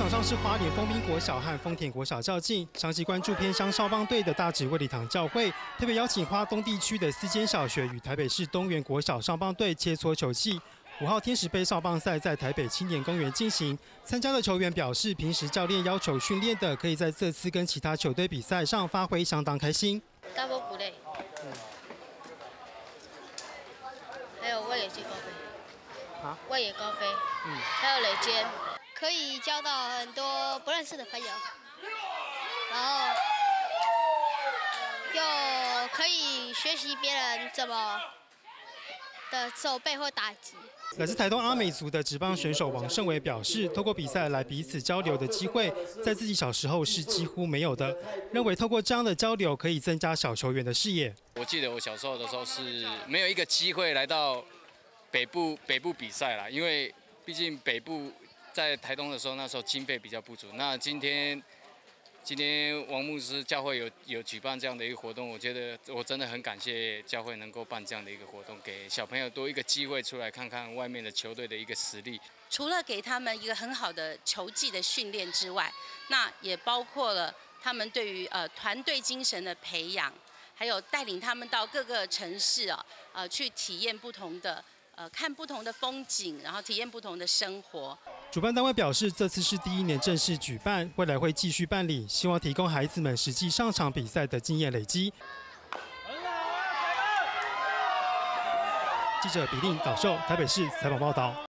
场上是花莲丰滨国小和丰田国小较劲，长期关注偏乡少棒队的大直卫理堂教会，特别邀请花东地区的四间小学与台北市东园国小少棒队切磋球技。5号天使杯少棒赛在台北青年公园进行，参加的球员表示，平时教练要求训练的，可以在这次跟其他球队比赛上发挥相当开心。大波不累，还有外野接高飞，外野高飞，还有垒间。 可以交到很多不认识的朋友，然后又可以学习别人怎么的手背或打击。来自台东阿美族的职棒选手王胜伟表示，透过比赛来彼此交流的机会，在自己小时候是几乎没有的，认为透过这样的交流可以增加小球员的视野。我记得我小时候的时候是没有一个机会来到北部比赛啦，因为毕竟北部。 在台东的时候，那时候经费比较不足。那今天王牧师教会有举办这样的一个活动，我觉得我真的很感谢教会能够办这样的一个活动，给小朋友多一个机会出来看看外面的球队的一个实力。除了给他们一个很好的球技的训练之外，那也包括了他们对于团队精神的培养，还有带领他们到各个城市去体验不同的。 看不同的风景，然后体验不同的生活。主办单位表示，这次是第1年正式举办，未来会继续办理，希望提供孩子们实际上场比赛的经验累积。记者比令导秀台北市采访报道。